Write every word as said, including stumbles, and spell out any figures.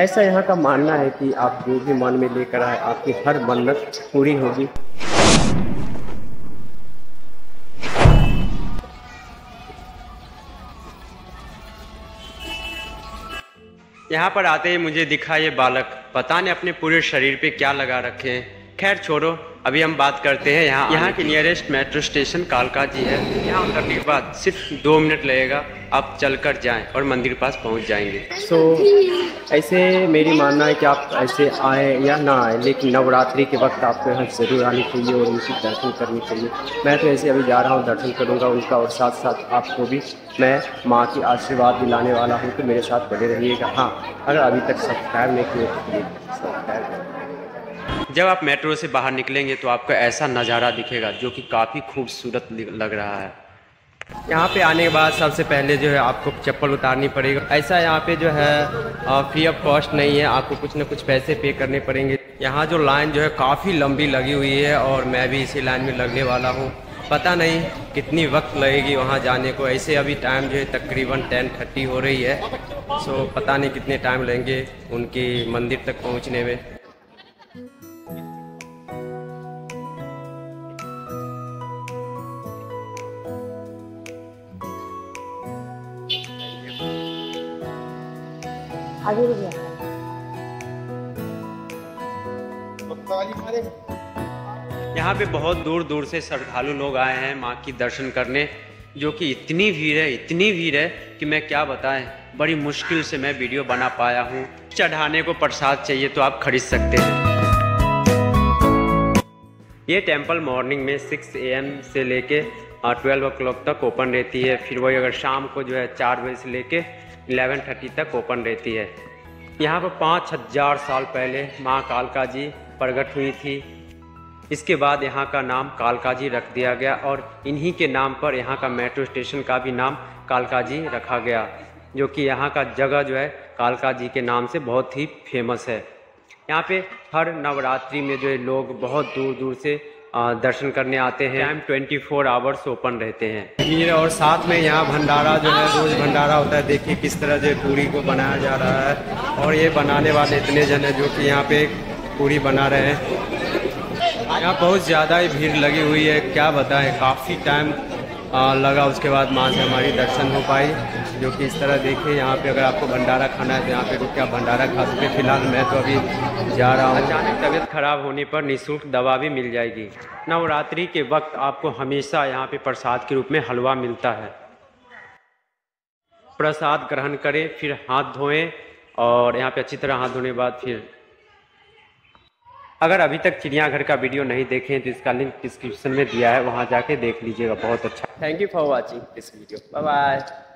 ऐसा यहाँ का मानना है कि आप जो भी मन में लेकर आए आपकी हर मन्नत पूरी होगी। यहाँ पर आते ही मुझे दिखा ये बालक, पता नहीं अपने पूरे शरीर पे क्या लगा रखे हैं। खैर छोड़ो, अभी हम बात करते हैं यहाँ यहाँ के नियरेस्ट मेट्रो स्टेशन कालकाजी है। यहाँ उतरने के बाद सिर्फ दो मिनट लगेगा, आप चलकर जाएं और मंदिर के पास पहुँच जाएंगे। सो so, ऐसे मेरी मानना है कि आप ऐसे आए या ना आए, लेकिन नवरात्रि के वक्त आपको यहाँ ज़रूर आनी चाहिए और उनकी दर्शन करनी चाहिए। मैं तो ऐसे अभी जा रहा हूँ, दर्शन करूँगा उनका और साथ साथ आपको भी मैं माँ के आशीर्वाद दिलाने वाला हूँ। तो मेरे साथ बने रहिएगा। हाँ, अगर अभी तक सब्सक्राइब नहीं किए तो प्लीज़ सब्सक्राइब करें। जब आप मेट्रो से बाहर निकलेंगे तो आपको ऐसा नज़ारा दिखेगा जो कि काफ़ी खूबसूरत लग रहा है। यहाँ पे आने के बाद सबसे पहले जो है आपको चप्पल उतारनी पड़ेगी। ऐसा यहाँ पे जो है फ्री ऑफ कॉस्ट नहीं है, आपको कुछ ना कुछ पैसे पे करने पड़ेंगे। यहाँ जो लाइन जो है काफ़ी लंबी लगी हुई है और मैं भी इसी लाइन में लगने वाला हूँ। पता नहीं कितनी वक्त लगेगी वहाँ जाने को। ऐसे अभी टाइम जो है तकरीबन टेन थर्टी हो रही है। सो पता नहीं कितने टाइम लगेंगे उनके मंदिर तक पहुँचने में। आगे गया। यहाँ पे बहुत दूर दूर से श्रद्धालु लोग आए हैं माँ की दर्शन करने, जो कि इतनी भीड़ है, इतनी भीड़ है कि मैं क्या बताएं। बड़ी मुश्किल से मैं वीडियो बना पाया हूँ। चढ़ाने को प्रसाद चाहिए तो आप खरीद सकते हैं। ये टेंपल मॉर्निंग में सिक्स ए एम से लेके ट्वेल्व ओ क्लॉक तक ओपन रहती है। फिर वही अगर शाम को जो है चार बजे से लेके ग्यारह बजकर तीस मिनट तक ओपन रहती है। यहाँ पर पाँच हजार साल पहले माँ कालकाजी प्रकट हुई थी। इसके बाद यहाँ का नाम कालकाजी रख दिया गया और इन्हीं के नाम पर यहाँ का मेट्रो स्टेशन का भी नाम कालकाजी रखा गया, जो कि यहाँ का जगह जो है कालकाजी के नाम से बहुत ही फेमस है। यहाँ पे हर नवरात्रि में जो है लोग बहुत दूर दूर से दर्शन करने आते हैं। Time twenty four hours open रहते हैं। और साथ में यहाँ भंडारा जो है रोज भंडारा होता है। देखिए किस तरह जो पूरी को बनाया जा रहा है और ये बनाने वाले इतने जन हैं जो कि यहाँ पे पूरी बना रहे हैं। यहाँ बहुत ज़्यादा ही भीड़ लगी हुई है, क्या बताएं। काफ़ी टाइम लगा, उसके बाद माँ से हमारी दर्शन हो पाई, जो कि इस तरह देखिए। यहाँ पे अगर आपको भंडारा खाना है तो यहाँ पे रुक के आप भंडारा खा सकते हैं। फिलहाल मैं तो अभी जा रहा हूँ। अचानक तबीयत खराब होने पर निःशुल्क दवा भी मिल जाएगी। नवरात्रि के वक्त आपको हमेशा यहाँ पे प्रसाद के रूप में हलवा मिलता है। प्रसाद ग्रहण करें, फिर हाथ धोएं और यहाँ पे अच्छी तरह हाथ धोने के बाद फिर अगर अभी तक चिड़ियाघर का वीडियो नहीं देखें तो इसका लिंक डिस्क्रिप्शन में दिया है, वहाँ जाके देख लीजिएगा। बहुत अच्छा। Thank you for watching this video. Bye bye.